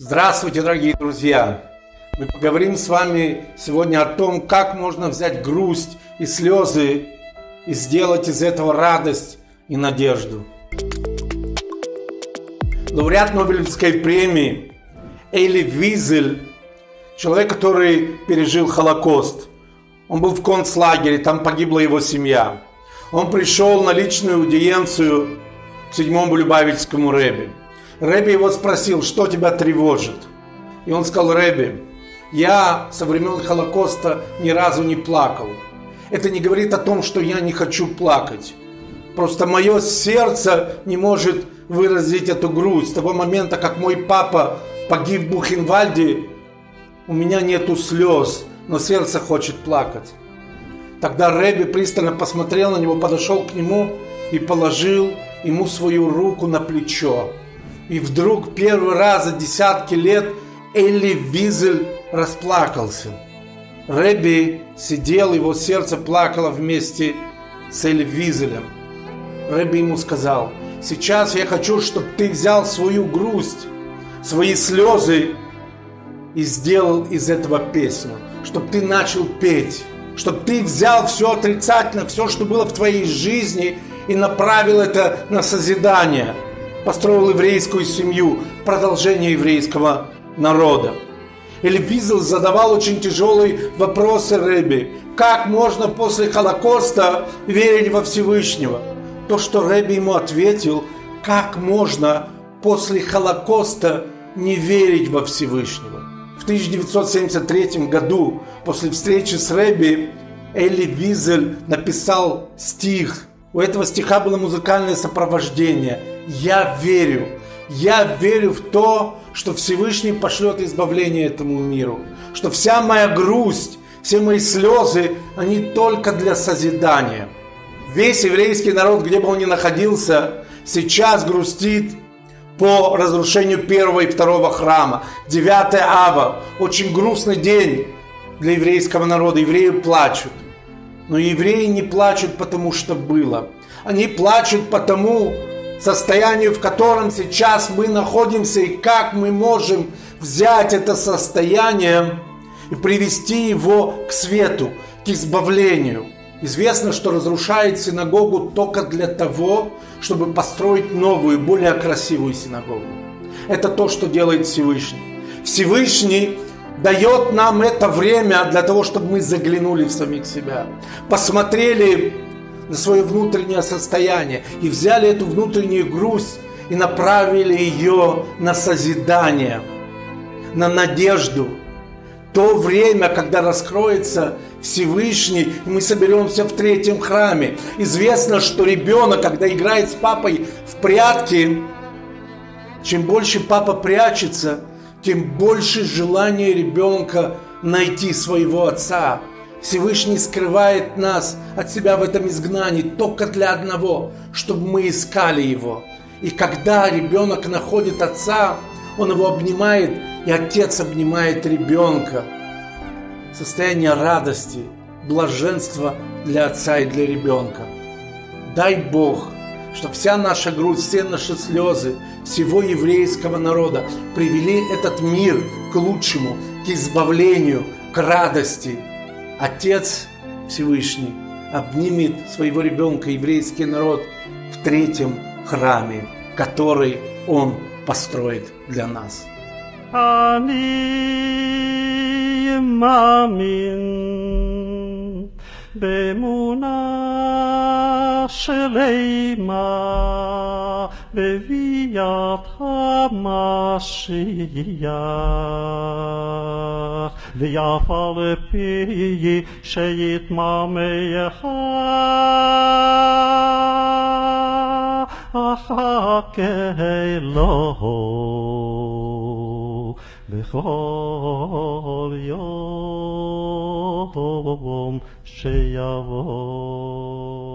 Здравствуйте, дорогие друзья! Мы поговорим с вами сегодня о том, как можно взять грусть и слезы и сделать из этого радость и надежду. Лауреат Нобелевской премии Эли Визель, человек, который пережил Холокост. Он был в концлагере, там погибла его семья. Он пришел на личную аудиенцию к 7-му Любавичскому Ребе. Ребе его спросил, что тебя тревожит? И он сказал: Ребе, я со времен Холокоста ни разу не плакал. Это не говорит о том, что я не хочу плакать. Просто мое сердце не может выразить эту грусть. С того момента, как мой папа погиб в Бухенвальде, у меня нету слез, но сердце хочет плакать. Тогда Ребе пристально посмотрел на него, подошел к нему и положил ему свою руку на плечо. И вдруг первый раз за десятки лет Эли Визель расплакался. Ребе сидел, его сердце плакало вместе с Эли Визелем. Ребе ему сказал: сейчас я хочу, чтобы ты взял свою грусть, свои слезы и сделал из этого песню, чтобы ты начал петь, чтобы ты взял все отрицательное, все, что было в твоей жизни, и направил это на созидание. Построил еврейскую семью, продолжение еврейского народа. Эли Визель задавал очень тяжелые вопросы Ребе. Как можно после Холокоста верить во Всевышнего? То, что Ребе ему ответил: как можно после Холокоста не верить во Всевышнего? В 1973 году, после встречи с Ребе, Эли Визель написал стих. У этого стиха было музыкальное сопровождение. Я верю в то, что Всевышний пошлет избавление этому миру, что вся моя грусть, все мои слезы, они только для созидания. Весь еврейский народ, где бы он ни находился, сейчас грустит по разрушению первого и второго храма. 9 ава, очень грустный день для еврейского народа, евреи плачут. Но евреи не плачут потому, что было. Они плачут по тому состоянию, в котором сейчас мы находимся, и как мы можем взять это состояние и привести его к свету, к избавлению. Известно, что разрушают синагогу только для того, чтобы построить новую, более красивую синагогу. Это то, что делает Всевышний. Всевышний дает нам это время для того, чтобы мы заглянули в самих себя, посмотрели на свое внутреннее состояние и взяли эту внутреннюю грусть и направили ее на созидание, на надежду. То время, когда раскроется Всевышний, и мы соберемся в третьем храме. Известно, что ребенок, когда играет с папой в прятки, чем больше папа прячется, тем больше желание ребенка найти своего отца. Всевышний скрывает нас от себя в этом изгнании только для одного, чтобы мы искали его. И когда ребенок находит отца, он его обнимает, и отец обнимает ребенка. Состояние радости, блаженства для отца и для ребенка. Дай Бог, что вся наша грусть, все наши слезы всего еврейского народа привели этот мир к лучшему, к избавлению, к радости. Отец Всевышний обнимет своего ребенка, еврейский народ, в третьем храме, который он построит для нас. שלמה בביאת המשיח ואף על פי שיתממש אחר כלו בכל יום שיבוא